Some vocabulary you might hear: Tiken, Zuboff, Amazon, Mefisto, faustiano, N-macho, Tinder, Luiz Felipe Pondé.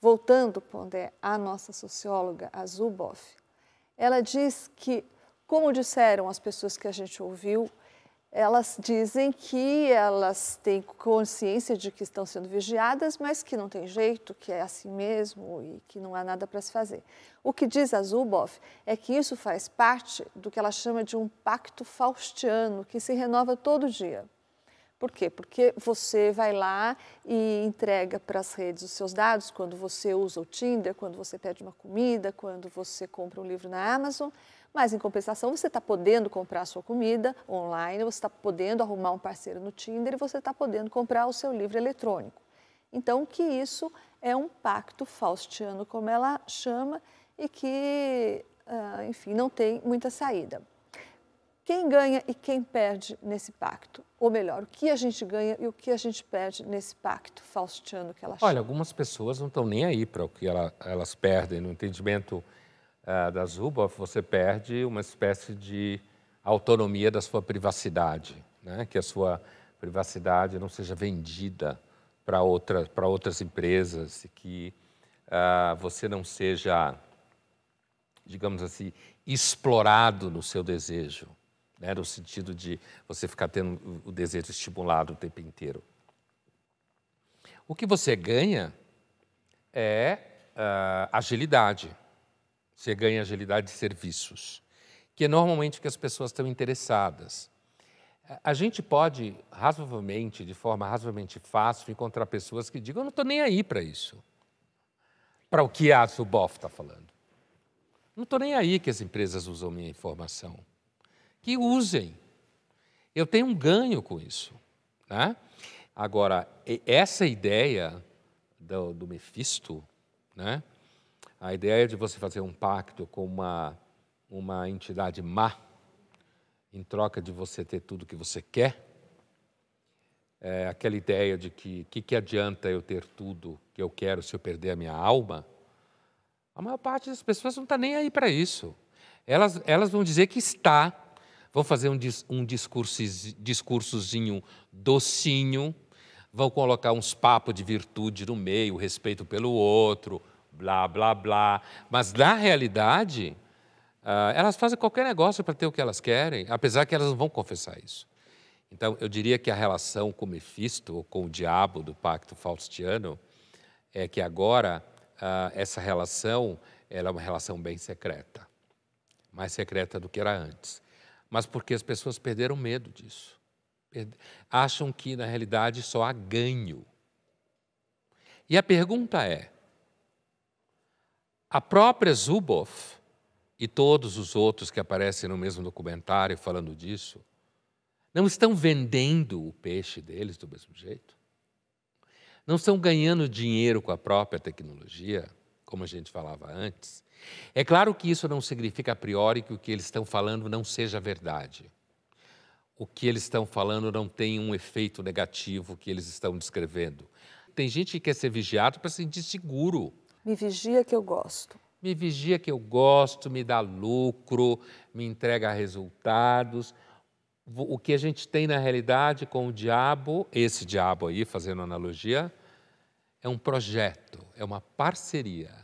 Voltando, Pondé, à nossa socióloga, a Zuboff, ela diz que, como disseram as pessoas que a gente ouviu, elas dizem que elas têm consciência de que estão sendo vigiadas, mas que não tem jeito, que é assim mesmo e que não há nada para se fazer. O que diz a Zuboff é que isso faz parte do que ela chama de um pacto faustiano, que se renova todo dia. Por quê? Porque você vai lá e entrega para as redes os seus dados quando você usa o Tinder, quando você pede uma comida, quando você compra um livro na Amazon, mas em compensação você está podendo comprar a sua comida online, você está podendo arrumar um parceiro no Tinder e você está podendo comprar o seu livro eletrônico. Então, que isso é um pacto faustiano, como ela chama, e que, enfim, não tem muita saída. Quem ganha e quem perde nesse pacto? Ou melhor, o que a gente ganha e o que a gente perde nesse pacto faustiano que ela chama? Olha, algumas pessoas não estão nem aí para o que elas perdem. No entendimento da Zuboff, você perde uma espécie de autonomia da sua privacidade, né? Que a sua privacidade não seja vendida para outras empresas, que você não seja, digamos assim, explorado no seu desejo. No sentido de você ficar tendo o desejo estimulado o tempo inteiro. O que você ganha é agilidade. Você ganha agilidade de serviços, que é normalmente o que as pessoas estão interessadas. A gente pode, razoavelmente, de forma razoavelmente fácil, encontrar pessoas que digam, eu não estou nem aí para isso, para o que a Zuboff está falando. Não estou nem aí que as empresas usam minha informação. Que usem. Eu tenho um ganho com isso, né? Agora, essa ideia do Mefisto, né? A ideia de você fazer um pacto com uma entidade má, em troca de você ter tudo que você quer, é aquela ideia de que adianta eu ter tudo que eu quero se eu perder a minha alma, a maior parte das pessoas não está nem aí para isso. Elas vão dizer que está. Vão fazer um discursozinho docinho, vão colocar uns papos de virtude no meio, respeito pelo outro, blá, blá, blá. Mas, na realidade, elas fazem qualquer negócio para ter o que elas querem, apesar que elas não vão confessar isso. Então, eu diria que a relação com Mefisto, ou com o diabo do pacto faustiano, é que agora essa relação ela é uma relação bem secreta, mais secreta do que era antes. Mas porque as pessoas perderam medo disso. Acham que, na realidade, só há ganho. E a pergunta é, a própria Zuboff e todos os outros que aparecem no mesmo documentário falando disso, não estão vendendo o peixe deles do mesmo jeito? Não estão ganhando dinheiro com a própria tecnologia, como a gente falava antes? É claro que isso não significa a priori que o que eles estão falando não seja verdade. O que eles estão falando não tem um efeito negativo que eles estão descrevendo. Tem gente que quer ser vigiado para se sentir seguro. Me vigia que eu gosto. Me vigia que eu gosto, me dá lucro, me entrega resultados. O que a gente tem na realidade com o diabo, esse diabo aí, fazendo analogia, é um projeto, é uma parceria.